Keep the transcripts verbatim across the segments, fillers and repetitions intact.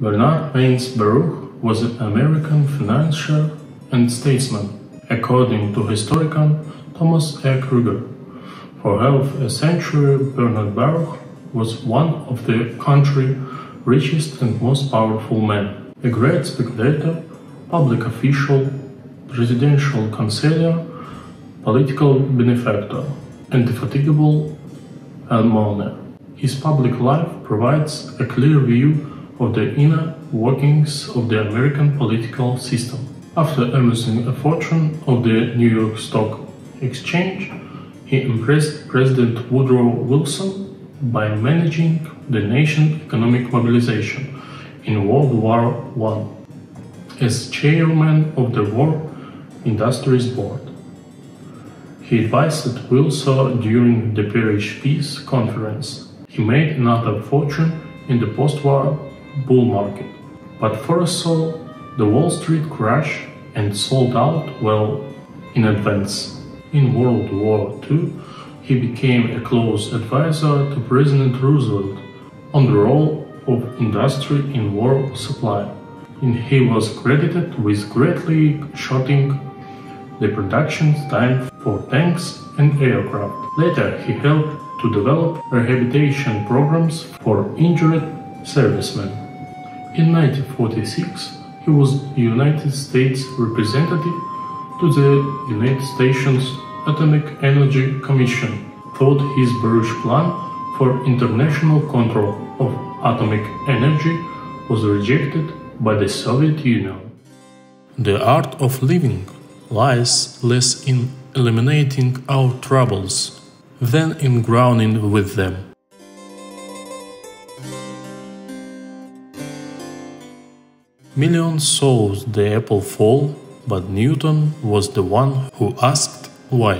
Bernard Mannes Baruch was an American financier and statesman, according to historian Thomas A. Kruger. For half a century, Bernard Baruch was one of the country's richest and most powerful men, a great speculator, public official, presidential councillor, political benefactor, indefatigable almoner. His public life provides a clear view of the inner workings of the American political system. After amassing a fortune of the New York Stock Exchange, he impressed President Woodrow Wilson by managing the nation's economic mobilization in World War One as chairman of the War Industries Board. He advised Wilson during the Paris Peace Conference. He made another fortune in the post-war bull market, but foresaw the Wall Street crash and sold out well in advance. In World War Two, he became a close advisor to President Roosevelt on the role of industry in war supply, and he was credited with greatly shortening the production time for tanks and aircraft. Later, he helped to develop rehabilitation programs for injured servicemen. In nineteen forty-six, he was United States representative to the United Nations Atomic Energy Commission, thought his Baruch plan for international control of atomic energy was rejected by the Soviet Union. The art of living lies less in eliminating our troubles than in grounding with them. Millions saw the apple fall, but Newton was the one who asked why.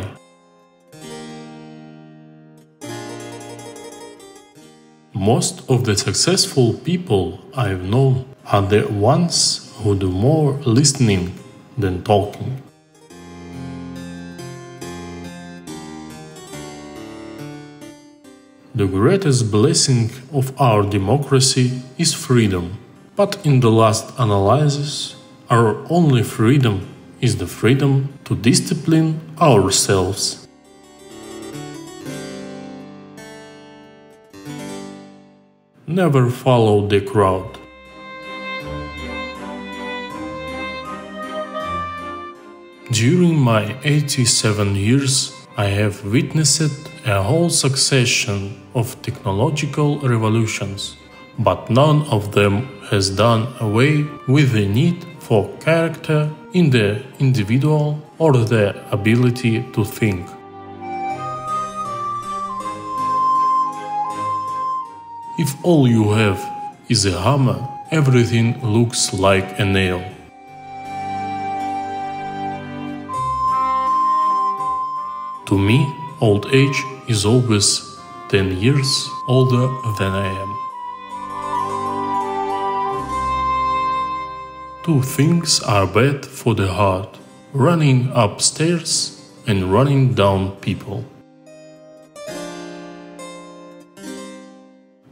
Most of the successful people I've known are the ones who do more listening than talking. The greatest blessing of our democracy is freedom, but in the last analysis, our only freedom is the freedom to discipline ourselves. Never follow the crowd. During my eighty-seven years, I have witnessed a whole succession of technological revolutions, but none of them has done away with the need for character in the individual or the ability to think. If all you have is a hammer, everything looks like a nail. To me, old age is always ten years older than I am. Two things are bad for the heart: running upstairs and running down people.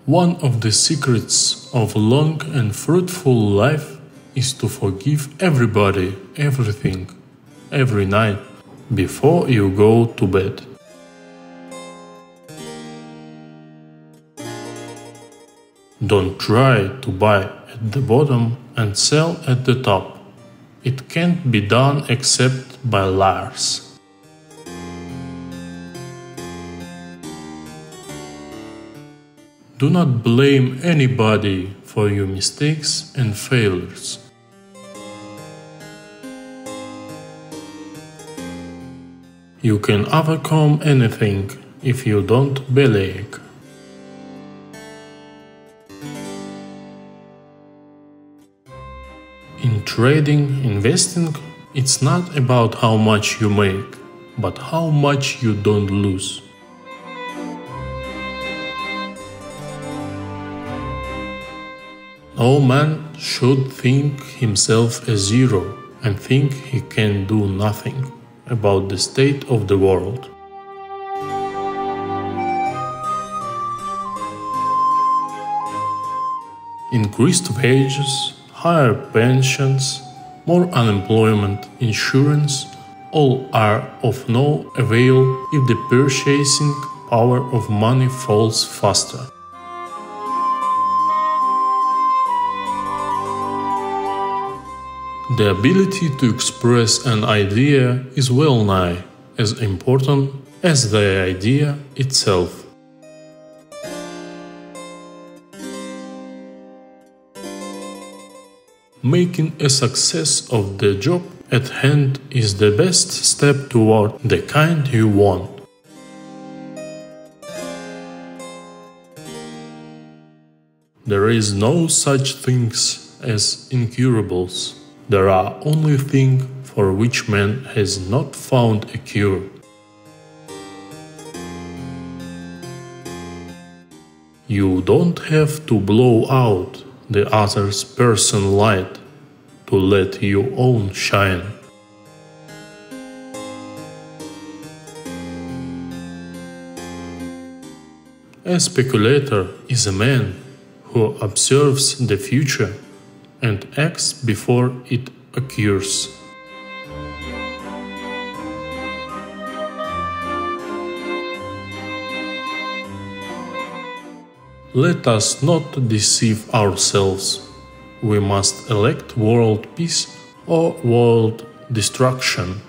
One of the secrets of a long and fruitful life is to forgive everybody, everything, every night, before you go to bed. Don't try to buy at the bottom and sell at the top. It can't be done except by liars. Do not blame anybody for your mistakes and failures. You can overcome anything if you don't bellyache. In trading, investing, it's not about how much you make, but how much you don't lose. No man should think himself a zero and think he can do nothing about the state of the world. increased wages, higher pensions, more unemployment insurance, all are of no avail if the purchasing power of money falls faster. The ability to express an idea is well nigh as important as the idea itself. Making a success of the job at hand is the best step toward the kind you want. There is no such things as incurables. There are only things for which man has not found a cure. You don't have to blow out the other person's light to let your own shine. A speculator is a man who observes the future and acts before it occurs. Let us not deceive ourselves. We must elect world peace or world destruction.